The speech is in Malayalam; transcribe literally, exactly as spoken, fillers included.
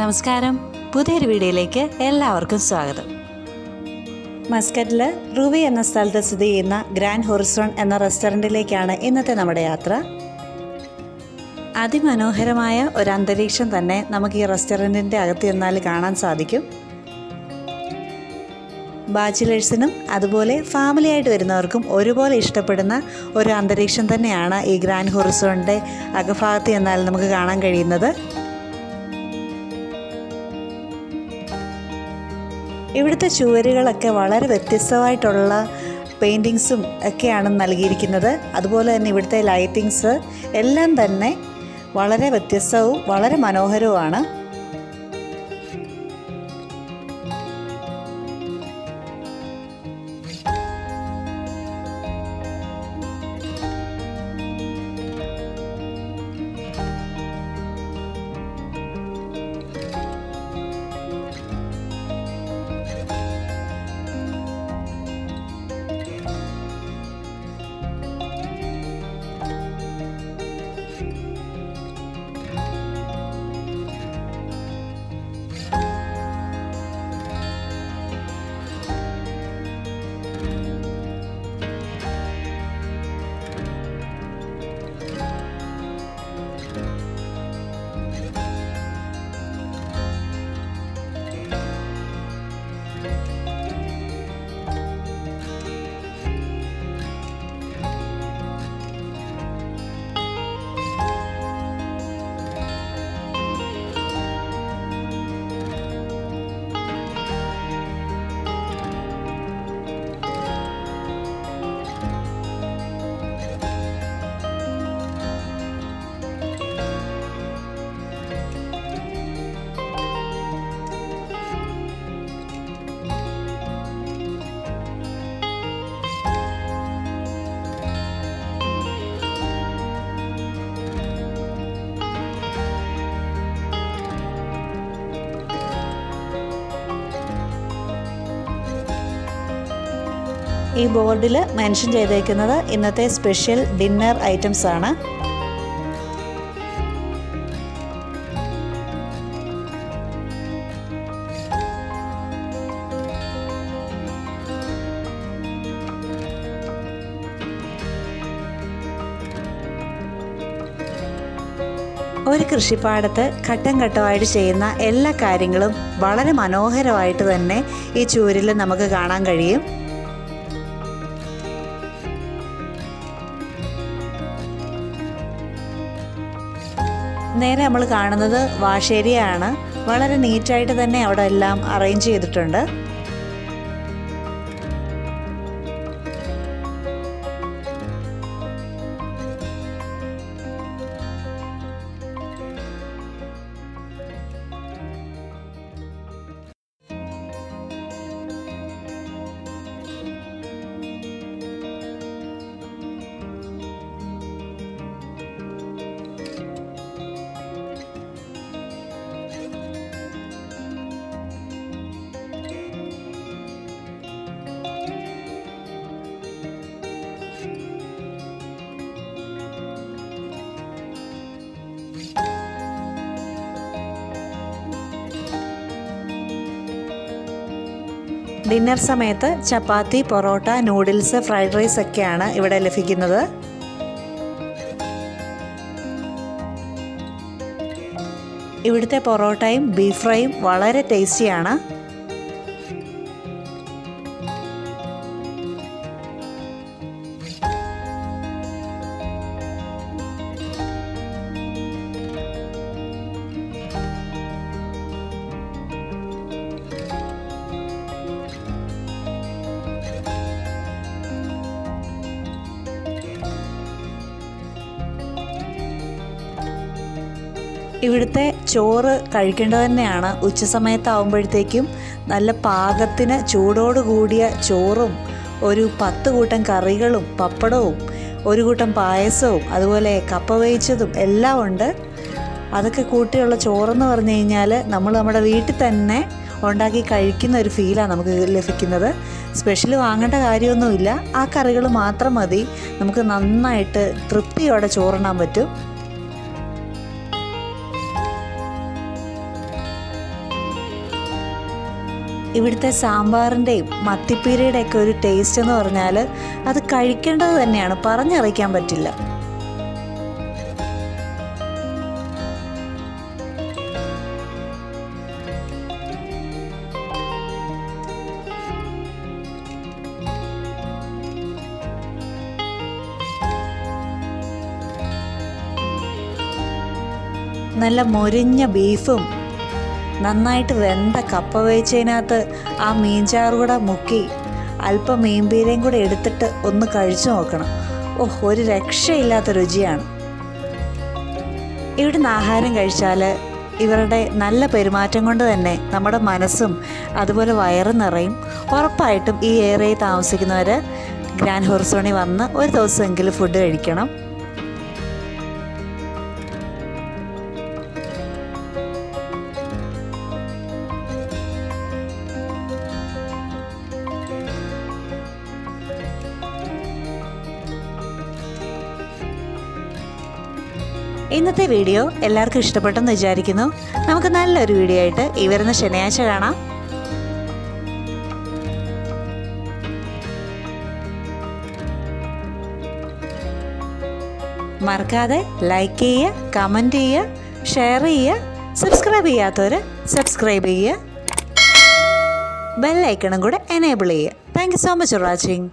നമസ്കാരം പുതിയൊരു വീഡിയോയിലേക്ക് എല്ലാവർക്കും സ്വാഗതം മസ്കറ്റിലെ റൂബി എന്ന സ്ഥലത്ത് സ്ഥിതി ചെയ്യുന്ന ഗ്രാൻഡ് ഹൊറിസൺ എന്ന റെസ്റ്റോറന്റിലേക്കാണ് ഇന്നത്തെ നമ്മുടെ യാത്ര അതിമനോഹരമായ ഒരു അന്തരീക്ഷം തന്നെ നമുക്ക് ഈ റെസ്റ്റോറന്റിന്റെ അകത്ത് ഇരുന്നാൽ കാണാൻ സാധിക്കും ബാച്ചിലേഴ്സിനും അതുപോലെ ഫാമിലി ആയിട്ട് വരുന്നവർക്കും ഒരുപോലെ ഇഷ്ടപ്പെടുന്ന ഒരു അന്തരീക്ഷം തന്നെയാണ് ഈ ഗ്രാൻഡ് ഹൊറിസോണിന്റെ അകഭാഗത്ത് എന്നാൽ നമുക്ക് കാണാൻ കഴിയുന്നത് ഇവിടുത്തെ ചുവരുകളൊക്കെ വളരെ വ്യത്യസ്തമായിട്ടുള്ള പെയിന്റിങ്സും ഒക്കെയാണ് നൽകിയിരിക്കുന്നത് അതുപോലെ തന്നെ ഇവിടുത്തെ ലൈറ്റിങ്സ് എല്ലാം തന്നെ വളരെ വ്യത്യസ്തവും വളരെ മനോഹരവുമാണ് ഈ ബോർഡിൽ മെൻഷൻ ചെയ്തിരിക്കുന്നത് ഇന്നത്തെ സ്പെഷ്യൽ ഡിന്നർ ഐറ്റംസ് ആണ് ഒരു കൃഷിപ്പാടത്ത് ഘട്ടം ഘട്ടമായിട്ട് ചെയ്യുന്ന എല്ലാ കാര്യങ്ങളും വളരെ മനോഹരമായിട്ട് തന്നെ ഈ ചുവരിൽ നമുക്ക് കാണാൻ കഴിയും നേരെ നമ്മൾ കാണുന്നത് വാഷേരിയാണ് വളരെ നീറ്റായിട്ട് തന്നെ അവിടെ എല്ലാം അറേഞ്ച് ചെയ്തിട്ടുണ്ട് ഡിന്നർ സമയത്ത് chapati parotta noodles fried rice ഒക്കെയാണ് ഇവിടെ ലഭിക്കുന്നത് ഇവിടുത്തെ പൊറോട്ടയും ബീഫ് ഫ്രൈയും വളരെ ടേസ്റ്റിയാണ് ഇവിടുത്തെ ചോറ് കഴിക്കേണ്ടത് തന്നെയാണ് ഉച്ച സമയത്താവുമ്പോഴത്തേക്കും നല്ല പാകത്തിന് ചൂടോട് കൂടിയ ചോറും ഒരു പത്ത് കൂട്ടം കറികളും പപ്പടവും ഒരു കൂട്ടം പായസവും അതുപോലെ കപ്പ വേവിച്ചതും എല്ലാം ഉണ്ട് അതൊക്കെ കൂട്ടിയുള്ള ചോറെന്ന് പറഞ്ഞു കഴിഞ്ഞാൽ നമ്മൾ നമ്മുടെ വീട്ടിൽ തന്നെ ഉണ്ടാക്കി കഴിക്കുന്ന ഒരു ഫീലാണ് നമുക്ക് ലഭിക്കുന്നത് സ്പെഷ്യൽ വാങ്ങേണ്ട കാര്യമൊന്നുമില്ല ആ കറികൾ മാത്രം മതി നമുക്ക് നന്നായിട്ട് തൃപ്തിയോടെ ചോറുണ്ണാൻ പറ്റും ഇവിടുത്തെ സാമ്പാറിൻ്റെയും മത്തിപ്പീരയുടെയൊക്കെ ഒരു ടേസ്റ്റ് എന്ന് പറഞ്ഞാൽ അത് കഴിക്കേണ്ടത് തന്നെയാണ്, പറഞ്ഞറിയിക്കാൻ പറ്റില്ല. നല്ല മൊരിഞ്ഞ ബീഫും നന്നായിട്ട് വെന്ത കപ്പ വേവിച്ചതിനകത്ത് ആ മീൻചാറ് കൂടെ മുക്കി അല്പം മീൻപീരയും കൂടെ എടുത്തിട്ട് ഒന്ന് കഴിച്ചു നോക്കണം. ഓഹ്, ഒരു രക്ഷയില്ലാത്ത രുചിയാണ്. ഇവിടുന്ന് ആഹാരം കഴിച്ചാൽ ഇവരുടെ നല്ല പെരുമാറ്റം കൊണ്ട് തന്നെ നമ്മുടെ മനസ്സും അതുപോലെ വയറും നിറയും. ഉറപ്പായിട്ടും ഈ ഏരിയയിൽ താമസിക്കുന്നവർ ഗ്രാൻഡ് ഹൊറിസോണിൽ വന്ന് ഒരു ദിവസമെങ്കിലും ഫുഡ് കഴിക്കണം. ഇന്നത്തെ വീഡിയോ എല്ലാവർക്കും ഇഷ്ടപ്പെട്ടെന്ന് വിചാരിക്കുന്നു. നമുക്ക് നല്ലൊരു വീഡിയോ ആയിട്ട് ഈ വരുന്ന ശനിയാഴ്ച കാണാം. മറക്കാതെ ലൈക്ക് ചെയ്യുക, കമൻറ്റ് ചെയ്യുക, ഷെയർ ചെയ്യുക. സബ്സ്ക്രൈബ് ചെയ്യാത്തവർ സബ്സ്ക്രൈബ് ചെയ്യുക. ബെൽ ഐക്കണും കൂടെ എനേബിൾ ചെയ്യുക. Thank you so much for watching.